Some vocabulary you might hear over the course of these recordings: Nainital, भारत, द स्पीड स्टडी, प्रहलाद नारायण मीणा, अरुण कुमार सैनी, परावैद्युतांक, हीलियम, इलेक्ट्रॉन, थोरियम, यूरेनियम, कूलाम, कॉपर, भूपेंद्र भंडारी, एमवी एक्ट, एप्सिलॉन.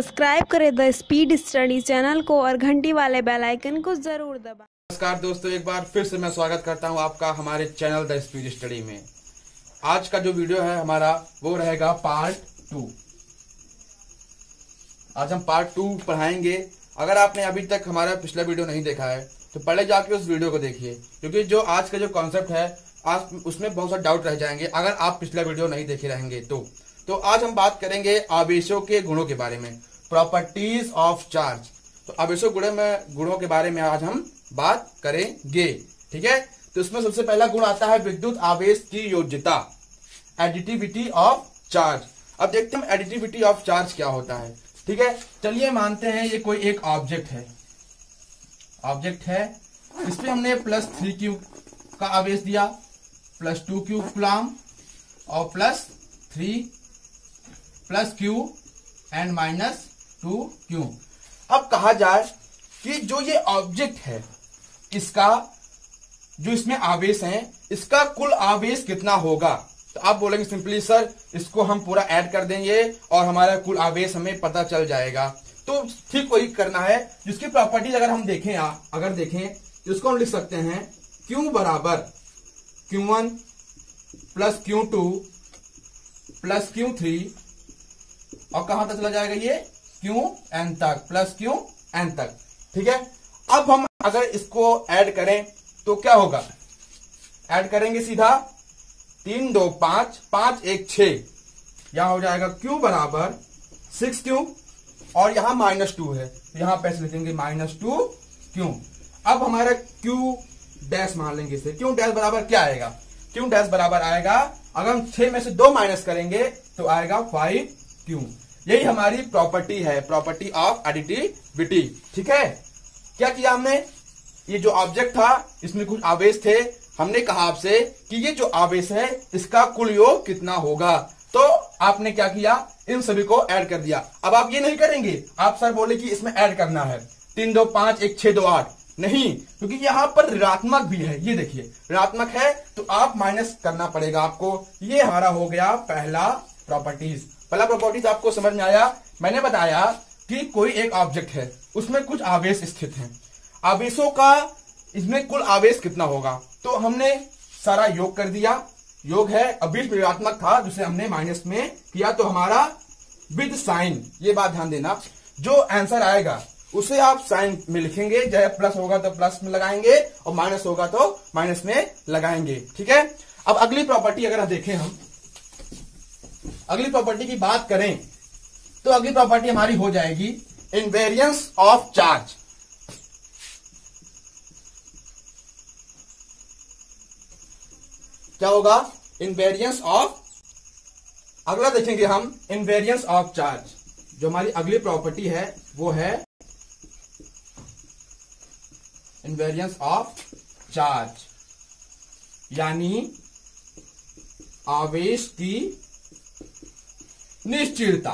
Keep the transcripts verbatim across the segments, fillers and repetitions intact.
Subscribe करें द स्पीड स्टडी channel को और घंटी वाले बेल आइकन को जरूर दबाएं। नमस्कार दोस्तों, एक बार फिर से मैं स्वागत करता हूं आपका हमारे चैनल द स्पीड स्टडी में। आज का जो वीडियो है हमारा वो रहेगा पार्ट टू। आज हम पार्ट टू पढ़ाएंगे। अगर आपने अभी तक हमारा पिछला वीडियो नहीं देखा है तो पहले जाके उस वीडियो को देखिए, क्योंकि जो आज का जो कॉन्सेप्ट है आज उसमें बहुत सारे डाउट रह जाएंगे अगर आप पिछला वीडियो नहीं देखे रहेंगे तो। तो आज हम बात करेंगे आवेशों के गुणों के बारे में, प्रॉपर्टीज ऑफ चार्ज। तो आवेशों गुणों में गुणों के बारे में आज हम बात करेंगे, ठीक है। तो इसमें सबसे पहला गुण आता है विद्युत आवेश की योज्यता, एडिटिविटी ऑफ चार्ज। अब देखते हैं एडिटिविटी ऑफ चार्ज क्या होता है, ठीक है। चलिए मानते हैं ये कोई एक ऑब्जेक्ट है, ऑब्जेक्ट है, इस पर हमने प्लस थ्री क्यू का आवेश दिया, प्लस टू क्यू कूलाम और plus three plus Q and minus two Q. अब कहा जाए कि जो ये ऑब्जेक्ट है इसका जो इसमें आवेश है इसका कुल आवेश कितना होगा। तो आप बोलेंगे सिंपली सर इसको हम पूरा ऐड कर देंगे और हमारा कुल आवेश हमें पता चल जाएगा। तो ठीक वही करना है। जिसकी प्रॉपर्टीज अगर हम देखें अगर देखें तो इसको हम लिख सकते हैं क्यू बराबर Q one plus Q two plus Q three और कहां तक चला जाएगा ये क्यू एन तक, प्लस क्यू एन तक, ठीक है। अब हम अगर इसको ऐड करें तो क्या होगा, ऐड करेंगे सीधा तीन दो पांच, पांच एक छ, यहां हो जाएगा क्यू बराबर सिक्स क्यू और यहां माइनस टू है, यहां पैसे लिखेंगे माइनस टू क्यू। अब हमारा क्यू डैश मान लेंगे इसे, क्यू डैश बराबर क्या आएगा, क्यू डैश बराबर आएगा अगर हम छह में से दो माइनस करेंगे तो आएगा फाइव क्यू। यही हमारी प्रॉपर्टी है, प्रॉपर्टी ऑफ एडिटिविटी, ठीक है। क्या किया हमने, ये जो ऑब्जेक्ट था इसमें कुछ आवेश थे, हमने कहा आपसे कि ये जो आवेश है इसका कुल योग कितना होगा। तो आपने क्या किया, इन सभी को ऐड कर दिया। अब आप ये नहीं करेंगे, आप सर बोले कि इसमें ऐड करना है तीन दो पांच एक छह दो आठ, नहीं, क्योंकि यहां पर ऋणात्मक भी है, ये देखिए ऋणात्मक है तो आप माइनस करना पड़ेगा आपको। ये हमारा हो गया पहला प्रॉपर्टीज। पहला प्रॉपर्टीज आपको समझ में आया। मैंने बताया कि कोई एक ऑब्जेक्ट है उसमें कुछ आवेश स्थित हैं, आवेशों का इसमें कुल आवेश कितना होगा। तो हमने सारा योग कर दिया, योग है, अब बीच में ऋणात्मक था जिसे हमने माइनस में किया, तो हमारा विद साइन, ये बात ध्यान देना, जो आंसर आएगा उसे आप साइन में लिखेंगे, चाहे प्लस होगा तो प्लस में लगाएंगे और माइनस होगा तो माइनस में लगाएंगे, ठीक है। अब अगली प्रॉपर्टी अगर देखें हम, अगली प्रॉपर्टी की बात करें तो अगली प्रॉपर्टी हमारी हो जाएगी इनवेरियंस ऑफ चार्ज। क्या होगा, इनवेरियंस ऑफ, अगला देखेंगे हम इनवेरियंस ऑफ चार्ज। जो हमारी अगली प्रॉपर्टी है वो है इनवेरियंस ऑफ चार्ज, यानी आवेश की निश्चितता।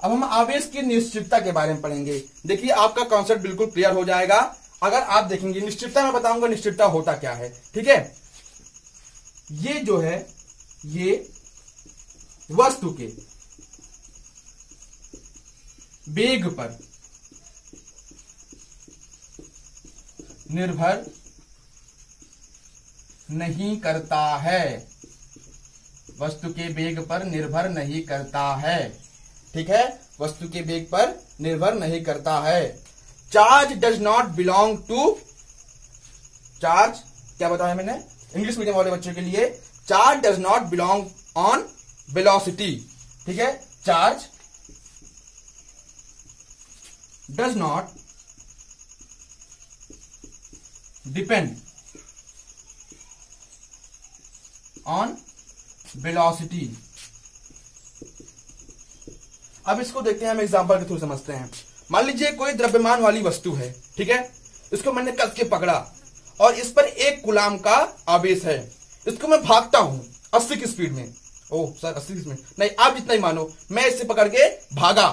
अब हम आवेश की निश्चितता के बारे में पढ़ेंगे। देखिए आपका कॉन्सेप्ट बिल्कुल क्लियर हो जाएगा अगर आप देखेंगे। निश्चितता मैं बताऊंगा निश्चितता होता क्या है, ठीक है। ये जो है ये वस्तु के वेग पर निर्भर नहीं करता है, वस्तु के वेग पर निर्भर नहीं करता है, ठीक है, वस्तु के वेग पर निर्भर नहीं करता है। Charge does not belong to, charge क्या बताया मैंने इंग्लिश मीडियम वाले बच्चों के लिए, charge does not belong on velocity, ठीक है। Charge does not depend on velocity. अब इसको देखते हैं हम एग्जांपल के थ्रू समझते हैं। मान लीजिए कोई द्रव्यमान वाली वस्तु है, ठीक है, इसको मैंने कस के पकड़ा और इस पर एक कूलाम का आवेश है, इसको मैं भागता हूं अस्सी की स्पीड में। ओ सर अस्सी की स्पीड नहीं, आप जितना ही मानो, मैं इससे पकड़ के भागा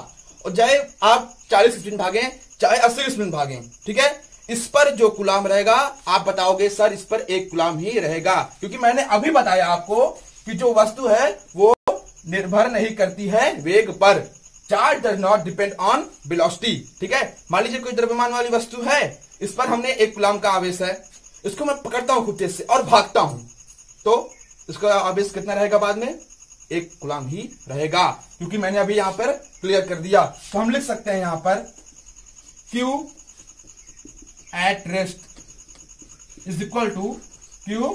और चाहे आप चालीस की स्पीड भागें चाहे अस्सी की स्पीड भागें, ठीक है, इस पर जो कूलाम रहेगा आप बताओगे सर इस पर एक कूलाम ही रहेगा, क्योंकि मैंने अभी बताया आपको कि जो वस्तु है वो निर्भर नहीं करती है वेग पर। Charge does not depend on velocity. ठीक है, मान लीजिए कोई द्रव्यमान वाली वस्तु है, इस पर हमने एक कूलाम का आवेश है, इसको मैं पकड़ता हूं खूब तेज से और भागता हूं, तो इसका आवेश कितना रहेगा बाद में? एक कूलाम ही रहेगा, क्योंकि मैंने अभी यहां पर क्लियर कर दिया। तो हम लिख सकते हैं यहां पर Q at rest is equal to Q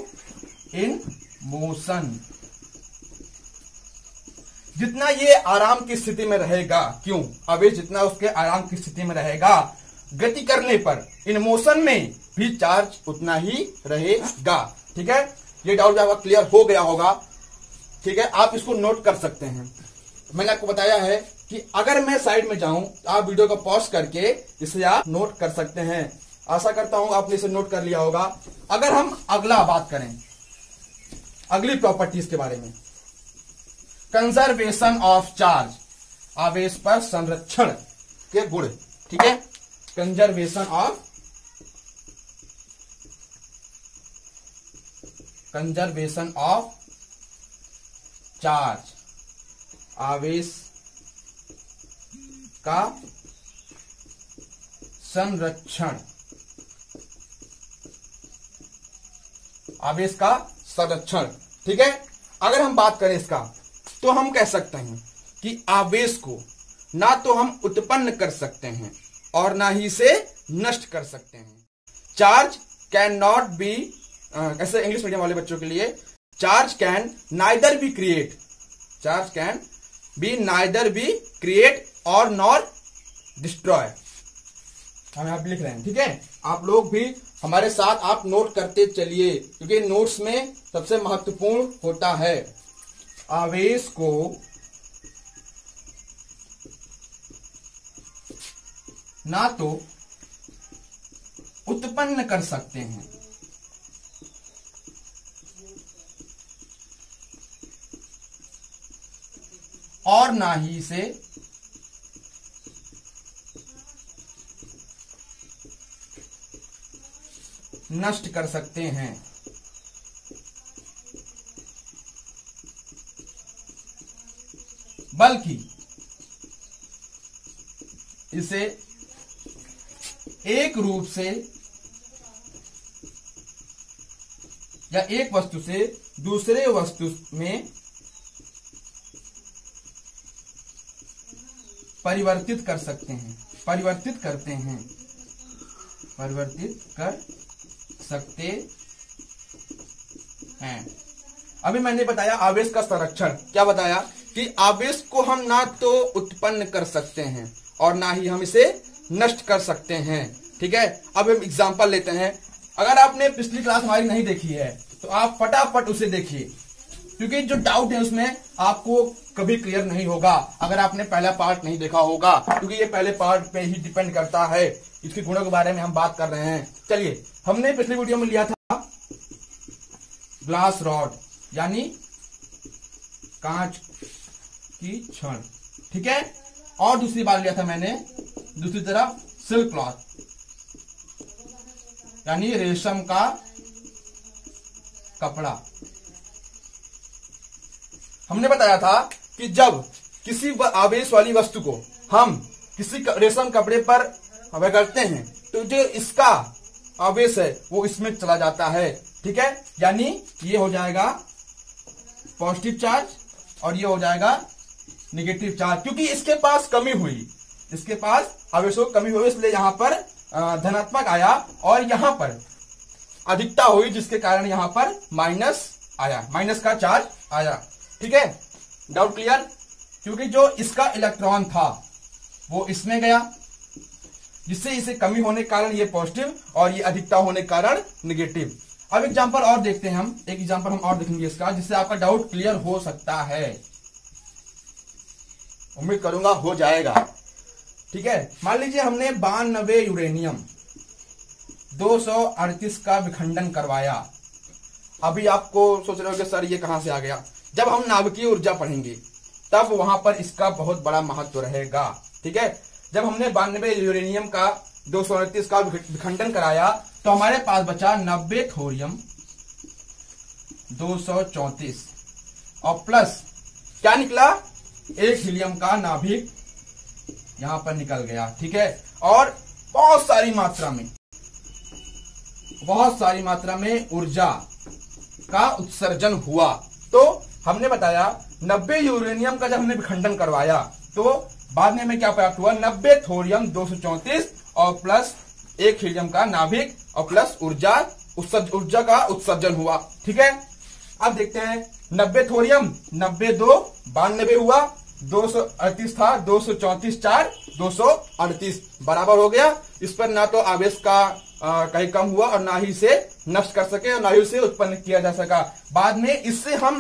in motion. जितना ये आराम की स्थिति में रहेगा, क्यों आवेश जितना उसके आराम की स्थिति में रहेगा, गति करने पर इन मोशन में भी चार्ज उतना ही रहेगा। ठीक है, ये डाउट आपका क्लियर हो गया होगा। ठीक है, आप इसको नोट कर सकते हैं। मैंने आपको बताया है कि अगर मैं साइड में जाऊं, आप वीडियो को पॉज करके इसे आप नोट कर सकते हैं। आशा करता हूं आपने इसे नोट कर लिया होगा। अगर हम अगला बात करें अगली प्रॉपर्टीज के बारे में, कंजर्वेशन ऑफ चार्ज, आवेश पर संरक्षण के गुण। ठीक है, conservation of conservation of charge, आवेश का संरक्षण, आवेश का संरक्षण। ठीक है, अगर हम बात करें इसका, तो हम कह सकते हैं कि आवेश को ना तो हम उत्पन्न कर सकते हैं और ना ही इसे नष्ट कर सकते हैं। चार्ज कैन नॉट बी, ऐसे इंग्लिश मीडियम वाले बच्चों के लिए, charge can neither be create, charge can be neither be create और नॉर डिस्ट्रॉय। हम यहां लिख रहे हैं। ठीक है, आप लोग भी हमारे साथ आप नोट करते चलिए, क्योंकि नोट्स में सबसे महत्वपूर्ण होता है। आवेश को ना तो उत्पन्न कर सकते हैं और ना ही इसे नष्ट कर सकते हैं। बल्कि इसे एक रूप से या एक वस्तु से दूसरे वस्तु में परिवर्तित कर सकते हैं, परिवर्तित करते हैं, परिवर्तित कर सकते हैं। अभी मैंने बताया आवेश का संरक्षण, क्या बताया कि आवेश को हम ना तो उत्पन्न कर सकते हैं और ना ही हम इसे नष्ट कर सकते हैं। ठीक है, अब हम एग्जांपल लेते हैं। अगर आपने पिछली क्लास हमारी नहीं देखी है तो आप फटाफट उसे देखिए, क्योंकि जो डाउट है उसमें आपको कभी क्लियर नहीं होगा अगर आपने पहला पार्ट नहीं देखा होगा, क्योंकि ये पहले पार्ट पे ही डिपेंड करता है। इसके गुणों के बारे में हम बात कर रहे हैं। चलिए, हमने पिछली वीडियो में लिया था ग्लास रॉड यानी कांच की क्षण। ठीक है, और दूसरी बार लिया था मैंने दूसरी तरफ सिल्क क्लॉथ यानी रेशम का कपड़ा। हमने बताया था कि जब किसी आवेश वाली वस्तु को हम किसी रेशम कपड़े पर रगड़ते हैं तो जो इसका आवेश है वो इसमें चला जाता है। ठीक है, यानी ये हो जाएगा पॉजिटिव चार्ज और ये हो जाएगा नेगेटिव चार्ज, क्योंकि इसके पास कमी हुई, इसके पास आवेशों की कमी हुई, इसलिए यहां पर धनात्मक आया और यहां पर अधिकता हुई, जिसके कारण यहां पर माइनस आया, माइनस का चार्ज आया। ठीक है, डाउट क्लियर, क्योंकि जो इसका इलेक्ट्रॉन था वो इसमें गया, जिससे इसे कमी होने के कारण ये पॉजिटिव और ये अधिकता होने के कारण निगेटिव। अब एग्जाम्पल और देखते हैं, हम एक एग्जाम्पल हम और देखेंगे इसका, जिससे आपका डाउट क्लियर हो सकता है। उम्मीद करूंगा हो जाएगा। ठीक है, मान लीजिए हमने बानवे यूरेनियम दो सौ अड़तीस का विखंडन करवाया। अभी आपको सोच रहे हो कि सर ये कहां से आ गया? जब हम नाभिकीय ऊर्जा पढ़ेंगे तब वहां पर इसका बहुत बड़ा महत्व रहेगा। ठीक है, जब हमने बानवे यूरेनियम का दो सौ अड़तीस का विखंडन कराया तो हमारे पास बचा नब्बे थोरियम दो सौ चौंतीस और प्लस क्या निकला, एक हीलियम का नाभिक यहां पर निकल गया। ठीक है, और बहुत सारी मात्रा में बहुत सारी मात्रा में ऊर्जा का उत्सर्जन हुआ। तो हमने बताया नब्बे यूरेनियम का जब हमने विखंडन करवाया तो बाद में हमें क्या प्राप्त हुआ, नब्बे थोरियम, दो सौ चौंतीस और प्लस एक हीलियम का नाभिक और प्लस ऊर्जा ऊर्जा का उत्सर्जन हुआ। ठीक है, अब देखते हैं नब्बे थोरियम, नब्बे दो बानबे हुआ, दो सौ अड़तीस था, दो सौ चौंतीस चार, दो सौ अड़तीस बराबर हो गया। इस पर ना तो आवेश का आ, कहीं कम हुआ और ना ही इसे नष्ट कर सके और ना ही उसे उत्पन्न किया जा सका। बाद में इससे हम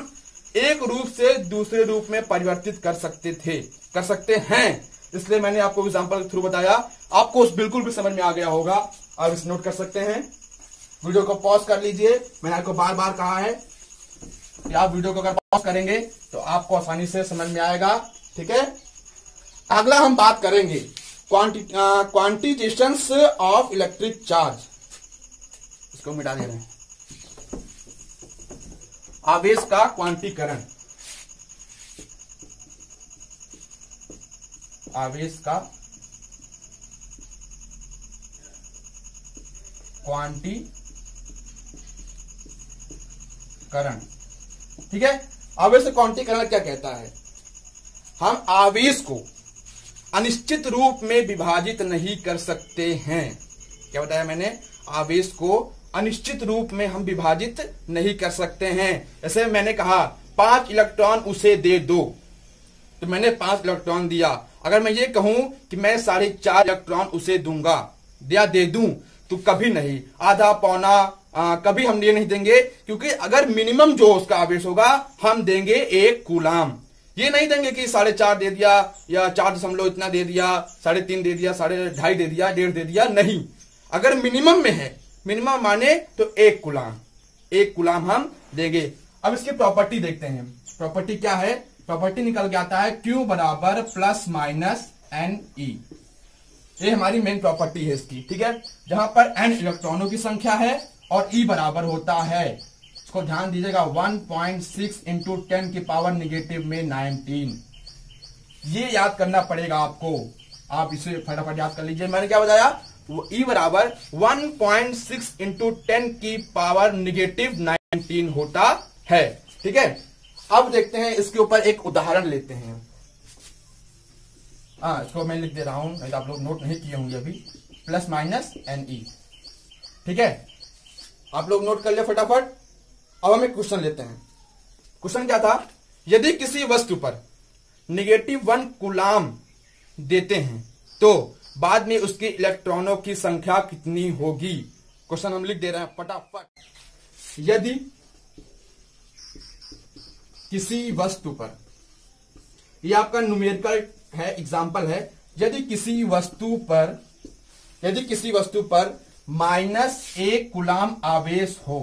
एक रूप से दूसरे रूप में परिवर्तित कर सकते थे कर सकते हैं, इसलिए मैंने आपको एग्जाम्पल के थ्रू बताया। आपको उस बिल्कुल भी समझ में आ गया होगा, आप इसे नोट कर सकते हैं। वीडियो को पॉज कर लीजिए, मैंने आपको बार बार कहा है कि आप वीडियो को अगर पॉज करेंगे तो आपको आसानी से समझ में आएगा। ठीक है, अगला हम बात करेंगे quanti quantizations of electric charge. इसको मिटा दे रहे हैं, आवेश का क्वांटीकरण, आवेश का क्वांटीकरण। ठीक है, आवेश का क्वांटीकरण क्या कहता है, हम आवेश को अनिश्चित रूप में विभाजित नहीं कर सकते हैं। क्या बताया मैंने, आवेश को अनिश्चित रूप में हम विभाजित नहीं कर सकते हैं। जैसे मैंने कहा पांच इलेक्ट्रॉन उसे दे दो, तो मैंने पांच इलेक्ट्रॉन दिया। अगर मैं ये कहूं कि मैं साढ़े चार इलेक्ट्रॉन उसे दूंगा या दे दूं, तो कभी नहीं, आधा पौना आ, कभी हम ये नहीं देंगे, क्योंकि अगर मिनिमम जो उसका आवेश होगा हम देंगे एक कूलाम। ये नहीं देंगे कि साढ़े चार दे दिया या चार दशमलव इतना दे दिया, साढ़े तीन दे दिया, साढ़े ढाई दे दिया, डेढ़ दे दिया, नहीं। अगर मिनिमम में है, मिनिमम माने तो एक कूलाम, एक कूलाम हम देंगे। अब इसकी प्रॉपर्टी देखते हैं, प्रॉपर्टी क्या है, प्रॉपर्टी निकल के आता है Q बराबर प्लस माइनस एन ई। ये हमारी मेन प्रॉपर्टी है इसकी। ठीक है, जहां पर एन इलेक्ट्रॉनों की संख्या है और ई बराबर होता है, इसको ध्यान दीजिएगा, one point six into ten की पावर निगेटिव में नाइनटीन। ये याद करना पड़ेगा आपको, आप इसे फटाफट याद कर लीजिए। मैंने क्या बताया, E बराबर one point six into ten की पावर निगेटिव नाइनटीन होता है। ठीक है, अब देखते हैं इसके ऊपर एक उदाहरण लेते हैं। हाँ, इसको मैं लिख दे रहा हूं, नहीं तो आप लोग नोट नहीं किए होंगे अभी, प्लस माइनस एन ई। ठीक है, आप लोग नोट कर लिया फटाफट। अब हम एक क्वेश्चन लेते हैं। क्वेश्चन क्या था, यदि किसी वस्तु पर निगेटिव वन कूलाम देते हैं तो बाद में उसके इलेक्ट्रॉनों की संख्या कितनी होगी। क्वेश्चन हम लिख दे रहे हैं फटाफट। यदि किसी वस्तु पर, यह आपका न्यूमेरिकल है, एग्जाम्पल है, यदि किसी वस्तु पर यदि किसी वस्तु पर माइनस एक कूलाम आवेश हो,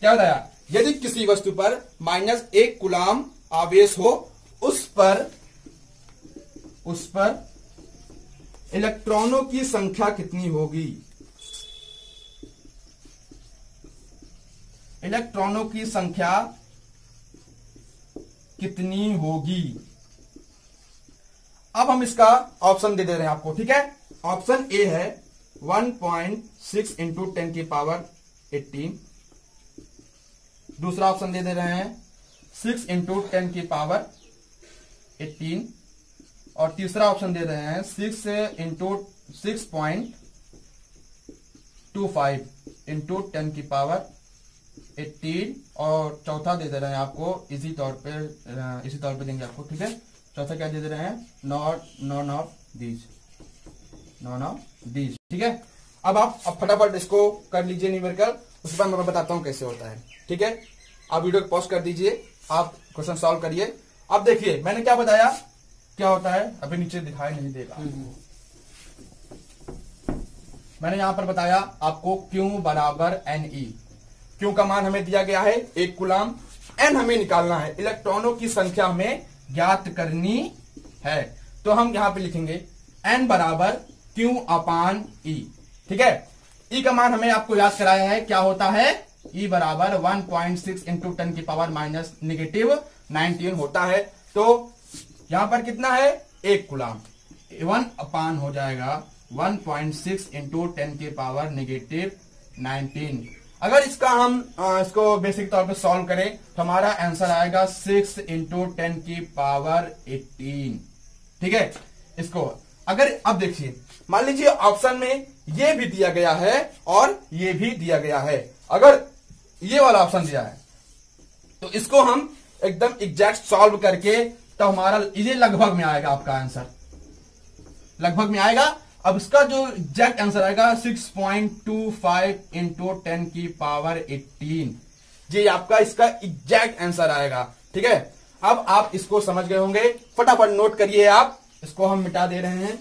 क्या बताया, यदि किसी वस्तु पर माइनस एक कूलाम आवेश हो, उस पर उस पर इलेक्ट्रॉनों की संख्या कितनी होगी, इलेक्ट्रॉनों की संख्या कितनी होगी। अब हम इसका ऑप्शन दे दे रहे हैं आपको। ठीक है, ऑप्शन ए है one point six into ten की पावर एटीन। दूसरा ऑप्शन दे दे रहे हैं सिक्स इंटू टेन की पावर एटीन। और तीसरा ऑप्शन दे रहे हैं six into six point two five into ten की पावर एटीन। और चौथा दे दे रहे हैं आपको, इसी तौर पे इसी तौर पे देंगे आपको। ठीक है, चौथा क्या दे दे रहे हैं, not none of these none of these ठीक है, अब आप अब फटाफट इसको कर लीजिए न्यूमेरिकल, उसके बाद मैं बताता हूँ कैसे होता है। ठीक है, आप वीडियो को पॉज कर दीजिए, आप क्वेश्चन सॉल्व करिए। अब देखिए मैंने क्या बताया, क्या होता है, अभी नीचे दिखाई नहीं देगा। मैंने यहां पर बताया आपको Q बराबर N E। Q का मान हमें दिया गया है एक कूलाम, N हमें निकालना है, इलेक्ट्रॉनों की संख्या हमें ज्ञात करनी है। तो हम यहां पे लिखेंगे N बराबर Q अपान E। ठीक है, E का मान हमें आपको याद कराया है, क्या होता है, E बराबर one point six into ten की पावर माइनस निगेटिव नाइनटीन होता है। तो यहां पर कितना है एक कूलाम, वन अपान हो जाएगा one point six into ten की पावर निगेटिव नाइनटीन। अगर इसका हम आ, इसको बेसिक तौर पे सॉल्व करें तो हमारा आंसर आएगा सिक्स इंटू टेन की पावर एटीन। ठीक है, इसको अगर अब देखिए, मान लीजिए ऑप्शन में ये भी दिया गया है और ये भी दिया गया है। अगर ये वाला ऑप्शन दिया है तो इसको हम एकदम एग्जैक्ट सॉल्व करके तो हमारा ये लगभग में आएगा आपका आंसर, लगभग में आएगा। अब इसका जो एग्जैक्ट आंसर आएगा six point two five into ten की पावर एटीन, ये आपका इसका एग्जैक्ट आंसर आएगा। ठीक है, अब आप इसको समझ गए होंगे, फटाफट नोट करिए आप। इसको हम मिटा दे रहे हैं।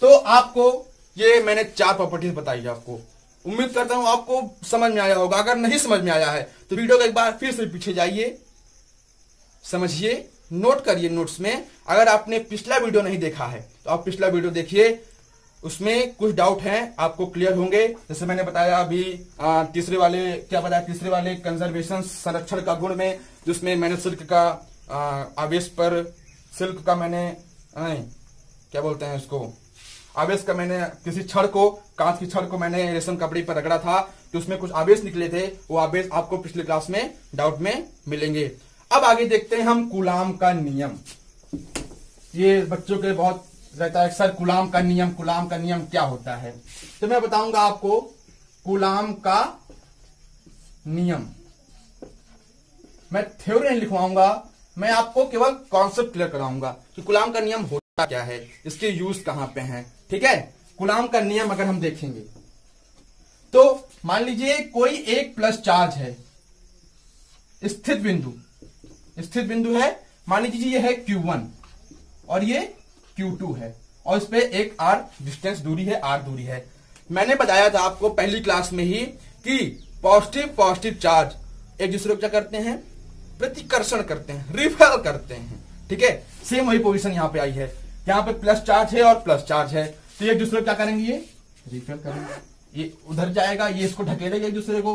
तो आपको ये मैंने चार प्रॉपर्टीज बताई आपको, उम्मीद करता हूं आपको समझ में आया होगा। अगर नहीं समझ में आया है तो वीडियो को एक बार फिर से पीछे जाइए, समझिए, नोट करिए नोट्स में। अगर आपने पिछला वीडियो नहीं देखा है तो आप पिछला वीडियो देखिए, उसमें कुछ डाउट हैं आपको क्लियर होंगे। जैसे मैंने बताया अभी आ, तीसरे वाले क्या बताया तीसरे वाले कंजर्वेशन संरक्षण का गुण में, जिसमें मैंने सिल्क का आ, आवेश पर सिल्क का मैंने नहीं, क्या बोलते हैं उसको आवेश का, मैंने किसी छड़ को, कांच की छड़ को मैंने रेशम कपड़े पर रगड़ा था तो उसमें कुछ आवेश निकले थे। वो आवेश आपको पिछले क्लास में डाउट में मिलेंगे। अब आगे देखते हैं हम कूलाम का नियम। ये बच्चों के बहुत रहता है सर, कूलाम का नियम, कूलाम का नियम क्या होता है? तो मैं बताऊंगा आपको कूलाम का नियम। मैं थ्योरी नहीं लिखवाऊंगा, मैं आपको केवल कॉन्सेप्ट क्लियर कराऊंगा कि कूलाम का नियम होता क्या है, इसके यूज कहां पे हैं। ठीक है, कूलाम का नियम अगर हम देखेंगे तो मान लीजिए कोई एक प्लस चार्ज है, स्थित बिंदु स्थित बिंदु है, मान लीजिए ये है क्यू वन और ये क्यू टू है और इस पे एक r डिस्टेंस दूरी है, r दूरी है। मैंने बताया था आपको पहली क्लास में ही कि पॉजिटिव पॉजिटिव चार्ज एक दूसरे को क्या करते हैं, प्रतिकर्षण करते हैं, रिपेल करते हैं। ठीक है, सेम वही पोजीशन यहाँ पे आई है, यहाँ पे प्लस चार्ज है और प्लस चार्ज है तो एक दूसरे को क्या करेंगे, ये रिपेल करेंगे, ये उधर जाएगा, ये इसको ढकेलेगा एक दूसरे को,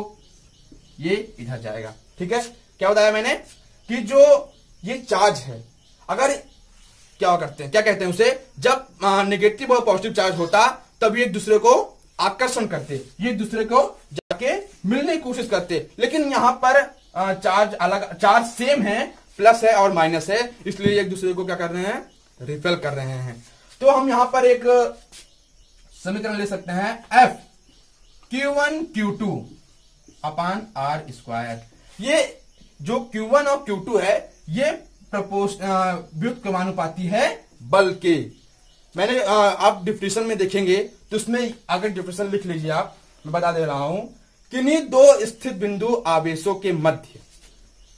ये इधर जाएगा। ठीक है, क्या बताया मैंने कि जो ये चार्ज है, अगर क्या करते हैं, क्या कहते हैं उसे, जब नेगेटिव और पॉजिटिव चार्ज होता तब ये एक दूसरे को आकर्षण करते, ये एक दूसरे को जाके मिलने की कोशिश करते। लेकिन यहाँ पर चार्ज अलग, चार्ज सेम है, प्लस है और माइनस है, इसलिए एक दूसरे को क्या कर रहे हैं, रिपेल कर रहे हैं। तो हम यहां पर एक समीकरण ले सकते हैं, F Q one Q two upon R square. ये जो क्यू वन और क्यू टू है ये प्रपोज व्युत्क्रमानुपाती क्रमानुपाती है बल के। मैंने आ, आप डिफिनेशन में देखेंगे तो उसमें, अगर डिफिनेशन लिख लीजिए आप, मैं बता दे रहा हूं, किन्हीं दो स्थित बिंदु आवेशों के मध्य,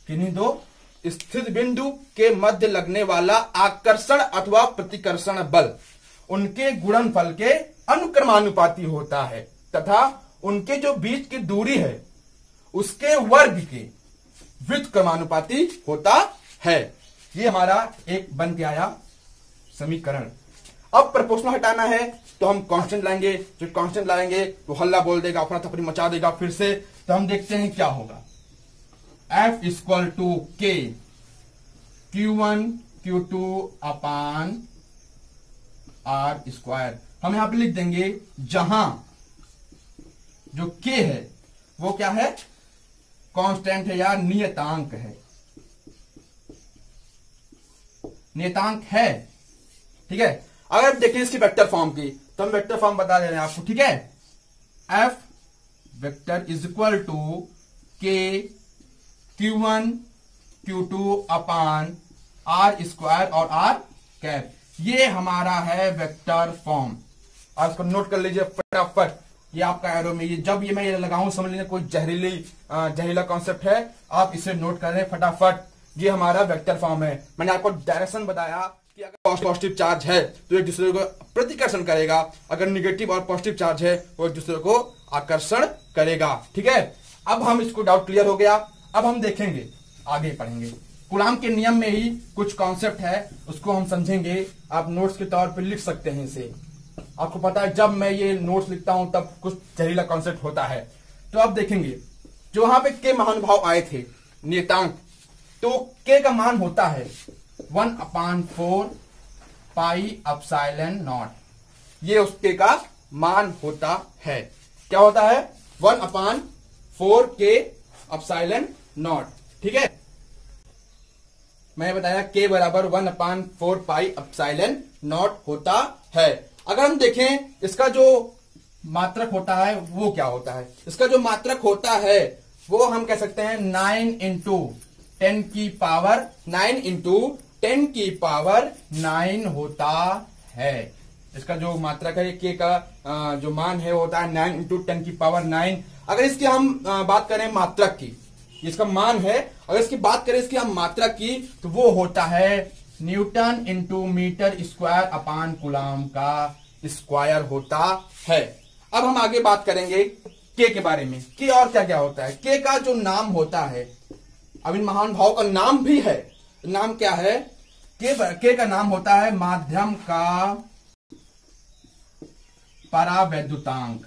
किन्हीं दो स्थित बिंदु के मध्य लगने वाला आकर्षण अथवा प्रतिकर्षण बल उनके गुणनफल के अनुक्रमानुपाती होता है तथा उनके जो बीच की दूरी है उसके वर्ग के व्युत्क्रमानुपाती होता है। ये हमारा एक बन के आया समीकरण। अब प्रपोर्शनल हटाना है तो हम कांस्टेंट लाएंगे, जो कांस्टेंट लाएंगे तो हल्ला बोल देगा, अपना थपड़ी मचा देगा फिर से। तो हम देखते हैं क्या होगा, F equal to K Q one Q two upon R square. हम यहां पे लिख देंगे, जहां जो के है वो क्या है, कांस्टेंट है या नियतांक है, नियतांक है। ठीक है, अगर देखें इसकी वेक्टर फॉर्म की तो हम वेक्टर फॉर्म बता दे रहे हैं आपको। ठीक है, F vector is equal to K Q one Q two upon R square और आर कैप, ये हमारा है वेक्टर फॉर्म। आप इसको नोट कर लीजिए फटाफट, ये आपका एरो में, ये जब ये मैं ये लगाऊं समझ लीजिए कोई जहरीली जहरीला कॉन्सेप्ट है, आप इसे नोट करें फटाफट। ये हमारा वेक्टर फॉर्म है। मैंने आपको डायरेक्शन बताया कि अगर पॉजिटिव चार्ज है तो एक दूसरे को प्रतिकर्षण करेगा, अगर निगेटिव और पॉजिटिव चार्ज है वो एक दूसरे को आकर्षण करेगा। ठीक है, अब हम इसको डाउट क्लियर हो गया। अब हम देखेंगे, आगे पढ़ेंगे। कूलाम के नियम में ही कुछ कॉन्सेप्ट है, उसको हम समझेंगे। आप नोट्स के तौर पे लिख सकते हैं इसे। आपको पता है जब मैं ये नोट्स लिखता हूं तब कुछ जहरीला कॉन्सेप्ट होता है। तो आप देखेंगे जो वहां पे के महानुभाव आए थे नियतांक, तो के का मान होता है one upon four pi एप्सिलॉन naught. ये उसके का मान होता है। क्या होता है? वन अपान फोर के एप्सिलॉन नॉट। ठीक है, मैं बताया के बराबर one upon four pi एप्सिलॉन naught होता है। अगर हम देखें इसका जो मात्रक होता है वो क्या होता है, इसका जो मात्रक होता है वो हम कह सकते हैं नाइन इंटू टेन की पावर नाइन इंटू टेन की पावर नाइन होता है। इसका जो मात्रक है के का जो मान है वो होता है नाइन इंटू टेन की पावर नाइन। अगर इसकी हम बात करें मात्रक की, इसका मान है, अगर इसकी बात करें इसकी हम मात्रक की, तो वो होता है newton into metre square upon कूलाम का स्क्वायर होता है। अब हम आगे बात करेंगे के के बारे में। के और क्या क्या होता है? के का जो नाम होता है, अब इन महान भाव का नाम भी है। नाम क्या है? के, के का नाम होता है माध्यम का परावैद्युतांक।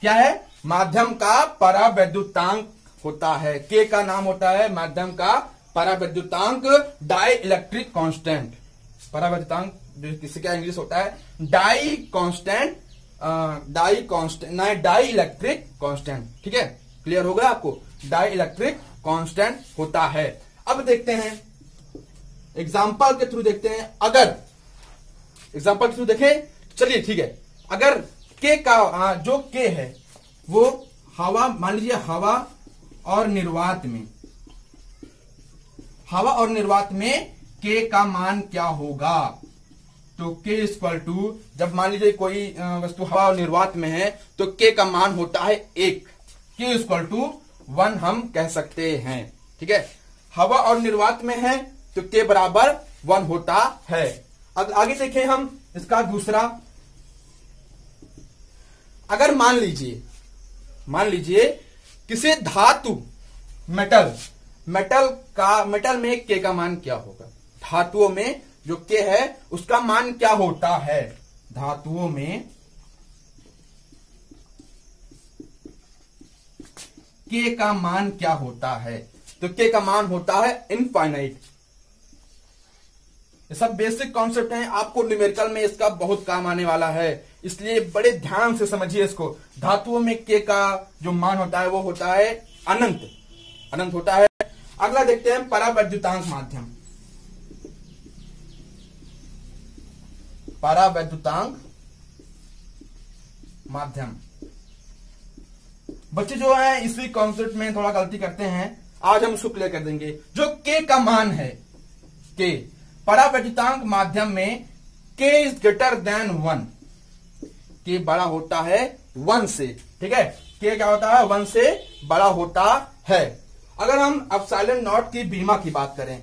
क्या है? माध्यम का परावैद्युतांक होता है। के का नाम होता है माध्यम का परावैद्युतांक डाई इलेक्ट्रिक कांस्टेंट। परावैद्युतांक जिससे क्या इंग्लिश होता है डाई कांस्टेंट, डाई कांस्टेंट ना डाई इलेक्ट्रिक कांस्टेंट। ठीक है, क्लियर हो गया आपको? डाई इलेक्ट्रिक कांस्टेंट होता है। अब देखते हैं एग्जाम्पल के थ्रू, देखते हैं अगर एग्जाम्पल के थ्रू देखें। चलिए ठीक है, अगर के का जो के है वो हवा, मान लीजिए हवा और निर्वात में, हवा और निर्वात में के का मान क्या होगा? तो के इक्वल टू, जब मान लीजिए कोई वस्तु हवा और निर्वात में है तो के का मान होता है एक, के इक्वल टू वन हम कह सकते हैं। ठीक है, हवा और निर्वात में है तो के बराबर वन होता है। अब आगे देखें हम इसका दूसरा, अगर मान लीजिए मान लीजिए किसी धातु मेटल मेटल का मेटल में के का मान क्या होगा? धातुओं में जो के है उसका मान क्या होता है? धातुओं में के का मान क्या होता है? तो के का मान होता है इनफाइनाइट। ये सब बेसिक कॉन्सेप्ट हैं, आपको न्यूमेरिकल में इसका बहुत काम आने वाला है, इसलिए बड़े ध्यान से समझिए इसको। धातुओं में के का जो मान होता है वो होता है अनंत, अनंत होता है। अगला देखते हैं परावैद्युतांक माध्यम। परावैद्युतांक माध्यम। बच्चे जो है इसी कॉन्सेप्ट में थोड़ा गलती करते हैं, आज हम उसको क्लियर कर देंगे। जो के का मान है, के परावैद्युतांक माध्यम में के इज ग्रेटर देन वन, के बड़ा होता है वन से। ठीक है, के क्या होता है? वन से बड़ा होता है। अगर हम एप्सिलॉन नॉट की बीमा की बात करें,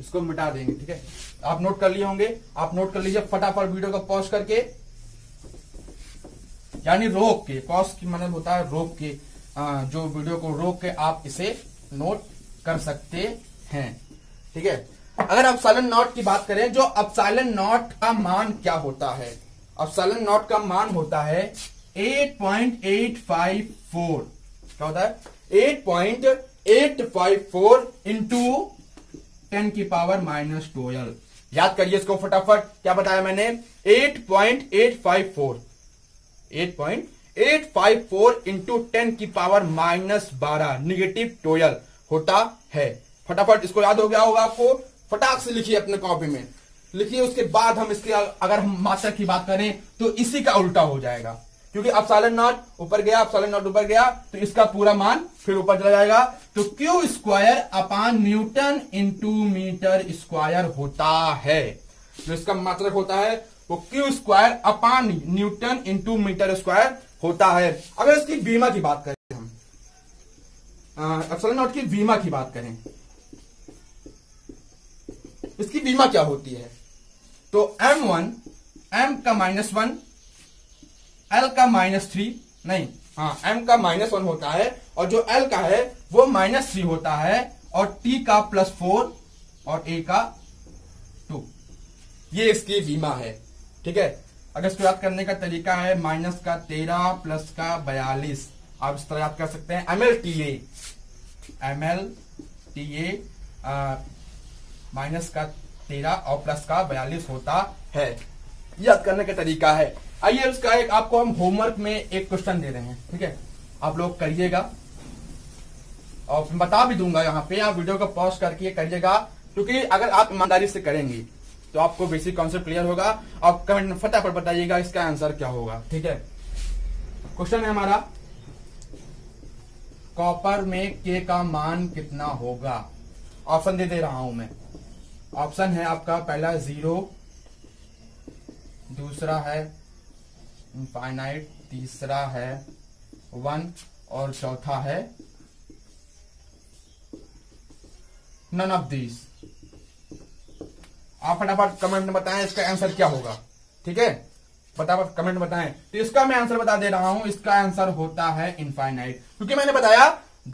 इसको मिटा देंगे। ठीक है, आप नोट कर लिए होंगे, आप नोट कर लीजिए फटाफट वीडियो को पॉज करके, यानी रोक के। पॉज की मतलब होता है रोक के, जो वीडियो को रोक के आप इसे नोट कर सकते हैं। ठीक है, अगर एप्सिलॉन नॉट की बात करें, जो एप्सिलॉन नॉट का मान क्या होता है? एप्सिलॉन नॉट का मान होता है eight point eight five four. क्या होता है? Eight point eight five four into ten की पावर माइनस ट्वेल्व। याद करिए इसको फटाफट, क्या बताया मैंने? Eight point eight five four, eight point eight five four into ten की पावर माइनस बारह निगेटिव ट्वेल्व होता है। फटाफट इसको याद हो गया होगा आपको, फटाक से लिखिए अपने कॉपी में लिखिए। उसके बाद हम इसके अगर हम मात्रक की बात करें तो इसी का उल्टा हो जाएगा, क्योंकि एप्सिलॉन नॉट ऊपर गया, एप्सिलॉन नॉट ऊपर गया, तो इसका पूरा मान फिर ऊपर चला जाएगा। तो Q square upon newton into metre square होता है। जो इसका मात्रक होता है वो Q square upon newton into metre square होता है। अगर इसकी बीमा की बात करें, हम एप्सिलॉन नॉट की बीमा की बात करें, इसकी बीमा क्या होती है? तो एम वन, एम का माइनस वन, एल का माइनस थ्री, नहीं हाँ, एम का माइनस वन होता है और जो एल का है वो माइनस थ्री होता है और टी का प्लस फोर और ए का टू। ये इसकी बीमा है, ठीक है। अगर इसको याद करने का तरीका है माइनस का तेरह प्लस का बयालीस, आप इस तरह याद कर सकते हैं। M L T A, M L T A minus का तेरह और प्लस का बयालीस होता है, याद करने का तरीका है। आइए उसका एक आपको हम होमवर्क में एक क्वेश्चन दे रहे हैं, ठीक है, आप लोग करिएगा और बता भी दूंगा यहाँ पे, आप वीडियो को पॉज करके करिएगा, क्योंकि अगर आप ईमानदारी से करेंगे तो आपको बेसिक कॉन्सेप्ट क्लियर होगा। आप कमेंट फटाफट बताइएगा इसका आंसर क्या होगा, ठीक है। क्वेश्चन है हमारा, कॉपर में के का मान कितना होगा। ऑप्शन दे दे रहा हूं मैं। ऑप्शन है आपका पहला जीरो, दूसरा है इनफाइनाइट, तीसरा है वन और चौथा है नन ऑफ दिस। आप फटाफट कमेंट में बताएं इसका आंसर क्या होगा, ठीक है, फटाफट कमेंट बताएं। तो इसका मैं आंसर बता दे रहा हूं, इसका आंसर होता है इनफाइनाइट, क्योंकि मैंने बताया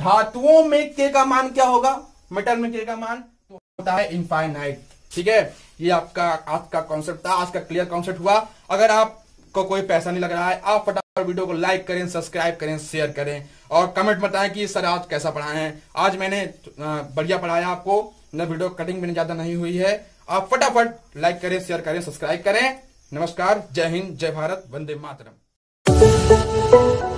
धातुओं में के का मान क्या होगा, मेटल में के का मान तो होता है इनफाइनाइट, ठीक है। ये आपका आज का कॉन्सेप्ट था, आज का क्लियर कॉन्सेप्ट हुआ। अगर आप को कोई पैसा नहीं लग रहा है, आप फटाफट वीडियो को लाइक करें, सब्सक्राइब करें, शेयर करें और कमेंट बताएं कि सर आज कैसा पढ़ाए हैं। आज मैंने बढ़िया पढ़ाया आपको, ना वीडियो कटिंग भी ज्यादा नहीं हुई है। आप फटाफट लाइक करें, शेयर करें, सब्सक्राइब करें। नमस्कार, जय हिंद, जय भारत, वंदे मातरम।